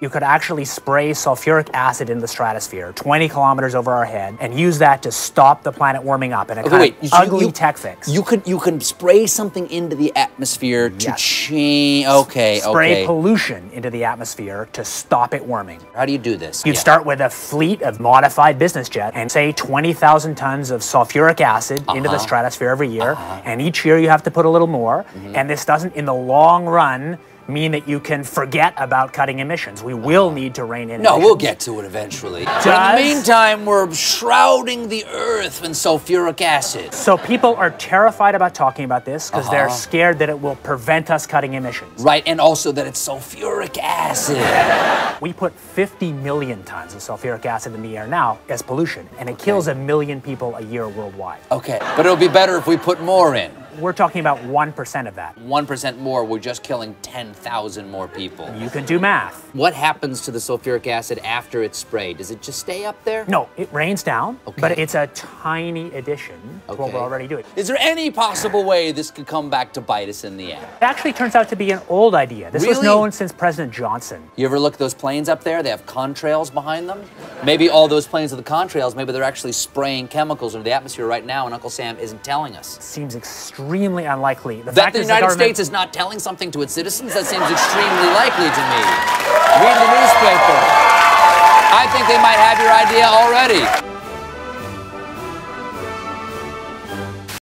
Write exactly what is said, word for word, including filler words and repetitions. You could actually spray sulfuric acid in the stratosphere twenty kilometers over our head and use that to stop the planet warming up in a okay, kind wait, of ugly you, tech fix. You could you can spray something into the atmosphere to yes. change. Okay, spray okay. pollution into the atmosphere to stop it warming. How do you do this? You'd yeah. start with a fleet of modified business jets and say twenty thousand tons of sulfuric acid uh-huh. into the stratosphere every year, uh-huh. and each year you have to put a little more. Mm-hmm. And this doesn't, in the long run, mean that you can forget about cutting emissions. We will need to rein in No, emissions. We'll get to it eventually. Does... In the meantime, we're shrouding the earth in sulfuric acid. So people are terrified about talking about this because uh-huh. they're scared that it will prevent us cutting emissions. Right, and also that it's sulfuric acid. We put fifty million tons of sulfuric acid in the air now as pollution, and it okay. kills a million people a year worldwide. Okay, but it'll be better if we put more in. We're talking about one percent of that. one percent more, we're just killing ten thousand more people. You can do math. What happens to the sulfuric acid after it's sprayed? Does it just stay up there? No, it rains down, okay. but it's a tiny addition to okay. what we're already doing. Is there any possible way this could come back to bite us in the end? It actually turns out to be an old idea. This really? was known since President Johnson. You ever look at those planes up there? They have contrails behind them? Maybe all those planes are the contrails. Maybe they're actually spraying chemicals into the atmosphere right now and Uncle Sam isn't telling us. It seems extremely extremely unlikely. The fact that the United States is not telling something to its citizens, that seems extremely likely to me. Read the newspaper. I think they might have your idea already.